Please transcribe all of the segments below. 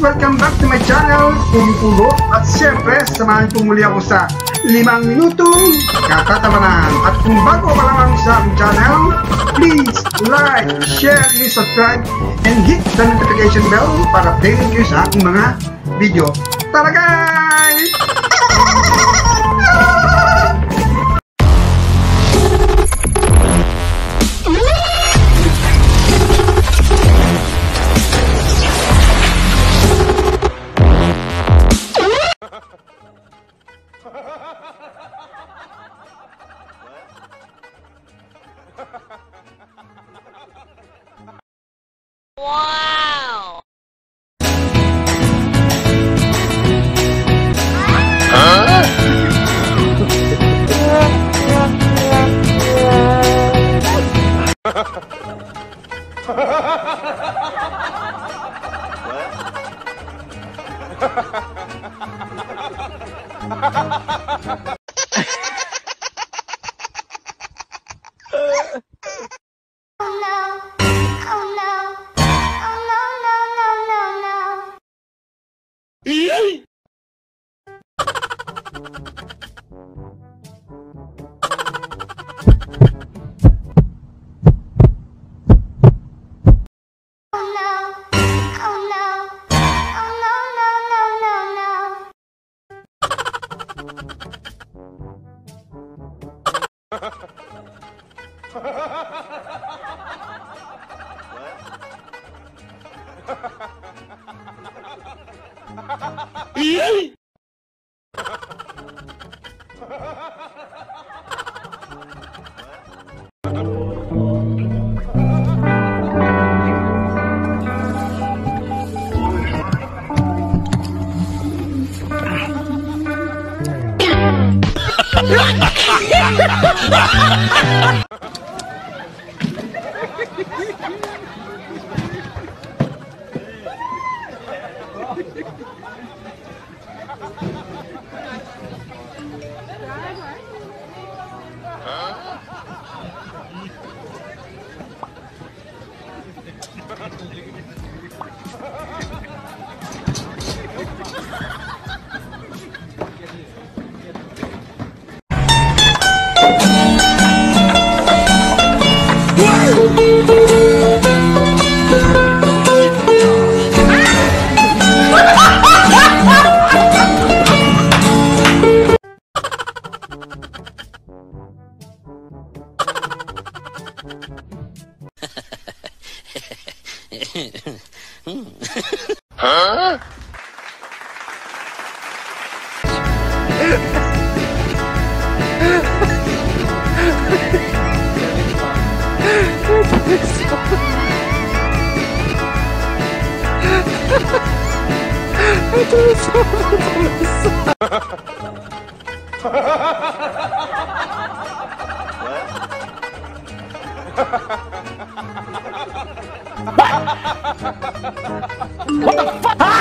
welcome back to my channel, Kung Ulo. At syempre, samahan kong muli ako sa 5 minutong katatawanan. At kung bago pa lamang sa aking channel, please like, share, and subscribe, and hit the notification bell para updated kayo sa aking mga video. Tara guys! Wow. Huh? What? What? Huh? What the fuck? Ah!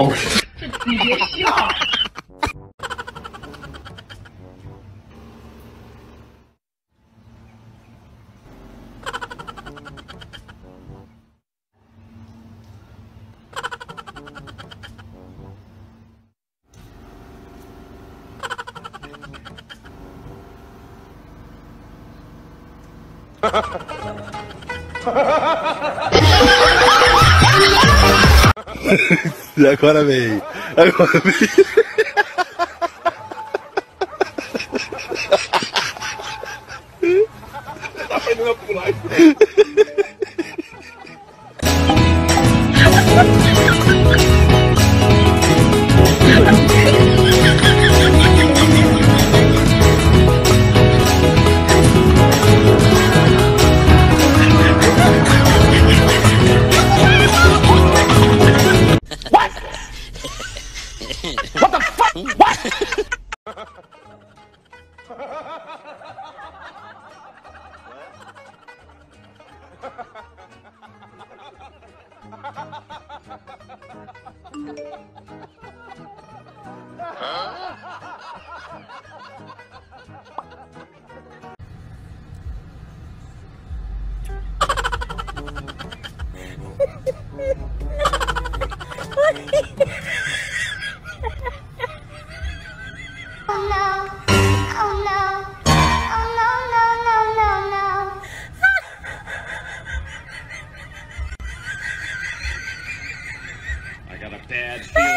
Oh shit. Agora vem. Agora vem. Tá fazendo a pular. Bad feeling.